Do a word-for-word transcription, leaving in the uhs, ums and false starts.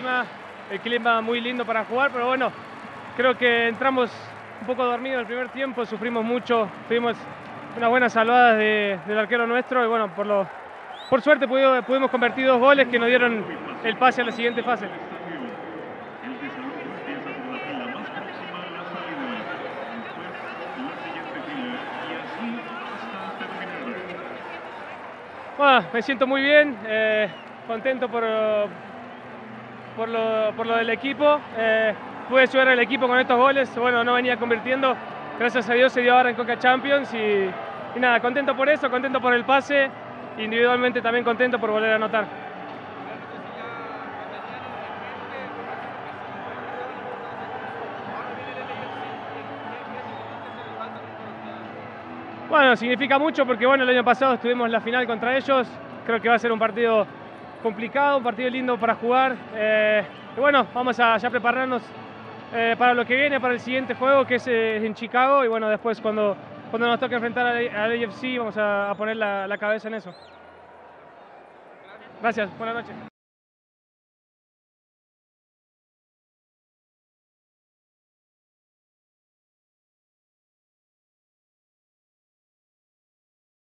buenísima, el clima muy lindo para jugar, pero bueno, creo que entramos un poco dormidos en el primer tiempo, sufrimos mucho, tuvimos unas buenas salvadas de, del arquero nuestro y bueno, por, lo, por suerte pudimos, pudimos convertir dos goles que nos dieron el pase a la siguiente fase. Bueno, me siento muy bien, eh, contento por, por, lo, por lo del equipo. Eh, pude ayudar al equipo con estos goles, bueno, no venía convirtiendo. Gracias a Dios se dio ahora en Coca Champions y, y nada, contento por eso, contento por el pase, individualmente también contento por volver a anotar. Bueno, significa mucho porque bueno, el año pasado estuvimos en la final contra ellos. Creo que va a ser un partido complicado, un partido lindo para jugar. Eh, y bueno, vamos a ya prepararnos eh, para lo que viene, para el siguiente juego que es eh, en Chicago. Y bueno, después cuando, cuando nos toque enfrentar al A F C vamos a, a poner la, la cabeza en eso. Gracias, buenas noches.